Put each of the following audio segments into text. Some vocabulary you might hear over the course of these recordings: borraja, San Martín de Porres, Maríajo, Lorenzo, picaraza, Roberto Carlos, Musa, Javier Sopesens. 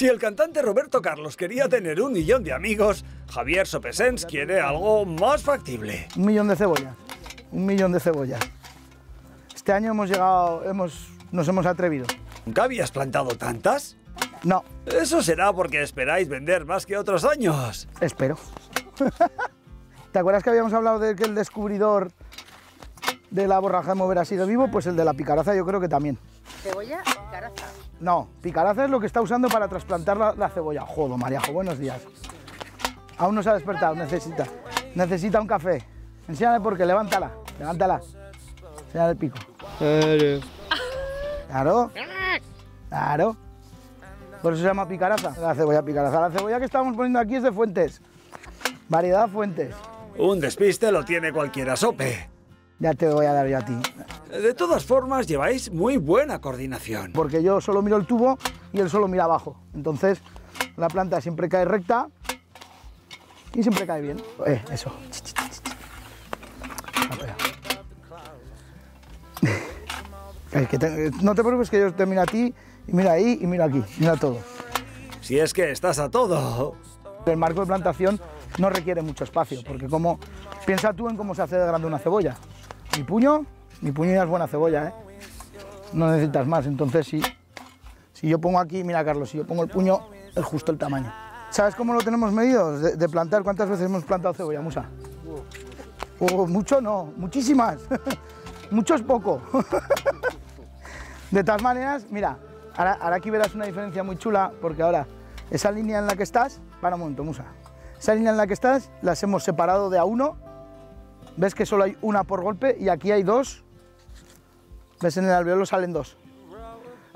Si el cantante Roberto Carlos quería tener 1 millón de amigos, Javier Sopesens quiere algo más factible. 1 millón de cebollas. 1 millón de cebollas. Este año hemos llegado, nos hemos atrevido. ¿Nunca habías plantado tantas? No. Eso será porque esperáis vender más que otros años. Espero. ¿Te acuerdas que habíamos hablado de que el descubridor de la borraja de mover ha sido vivo? Pues el de la picaraza yo creo que también. ¿Cebolla? ¿Picaraza? No, picaraza es lo que está usando para trasplantar la cebolla. Joder, Maríajo, buenos días. Aún no se ha despertado, necesita un café. Enséñale porque, levántala. Enséñale el pico. Claro. Por eso se llama picaraza. La cebolla picaraza. La cebolla que estamos poniendo aquí es de Fuentes. Variedad Fuentes. Un despiste lo tiene cualquiera, Sope. Ya te voy a dar yo a ti. De todas formas, lleváis muy buena coordinación. Porque yo solo miro el tubo y él solo mira abajo. Entonces, la planta siempre cae recta y siempre cae bien. Eso. Es que no te preocupes que yo te miro a ti, y miro ahí y miro aquí, mira todo. Si es que estás a todo. El marco de plantación no requiere mucho espacio, porque como piensa tú en cómo se hace de grande una cebolla. Mi puño ya es buena cebolla, ¿eh? No necesitas más, entonces si yo pongo aquí, mira Carlos, si yo pongo el puño, es justo el tamaño. ¿Sabes cómo lo tenemos medido? De plantar, ¿cuántas veces hemos plantado cebolla, Musa? Mucho no, muchísimas. Mucho es poco. De todas maneras, mira, ahora aquí verás una diferencia muy chula, porque ahora esa línea en la que estás, para un momento, Musa. Esa línea en la que estás las hemos separado de a uno. ¿Ves que solo hay una por golpe? Y aquí hay dos. ¿Ves? En el alveolo salen dos.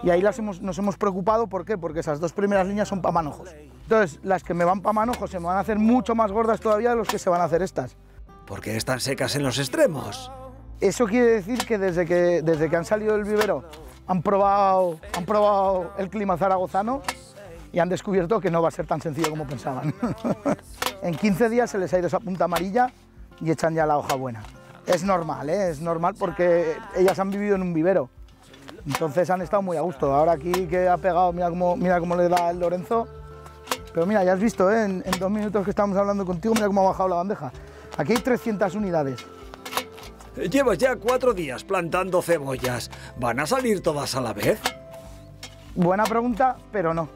Y ahí nos hemos preocupado, ¿por qué? Porque esas dos primeras líneas son para manojos. Entonces, las que me van para manojos se me van a hacer mucho más gordas todavía de los que se van a hacer estas. ¿Por qué están secas en los extremos? Eso quiere decir que desde que han salido del vivero han probado el clima zaragozano y han descubierto que no va a ser tan sencillo como pensaban. En 15 días se les ha ido esa punta amarilla y echan ya la hoja buena. Es normal, ¿eh? Es normal porque ellas han vivido en un vivero. Entonces han estado muy a gusto. Ahora aquí que ha pegado, mira cómo le da el Lorenzo. Pero mira, ya has visto, ¿eh? En 2 minutos que estamos hablando contigo, mira cómo ha bajado la bandeja. Aquí hay 300 unidades. Llevas ya 4 días plantando cebollas. ¿Van a salir todas a la vez? Buena pregunta, pero no.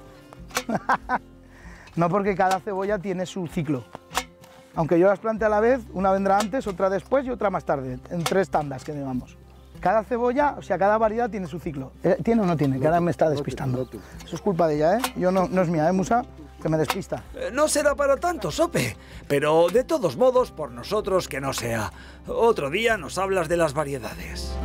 No, porque cada cebolla tiene su ciclo. Aunque yo las plante a la vez, una vendrá antes, otra después y otra más tarde, en 3 tandas que llevamos. Cada cebolla, o sea, cada variedad tiene su ciclo. ¿Tiene o no tiene? Que ahora me está despistando. Eso es culpa de ella, ¿eh? Yo no es mía, ¿eh, Musa? Que me despista. No será para tanto, Sope, pero de todos modos, por nosotros que no sea. Otro día nos hablas de las variedades.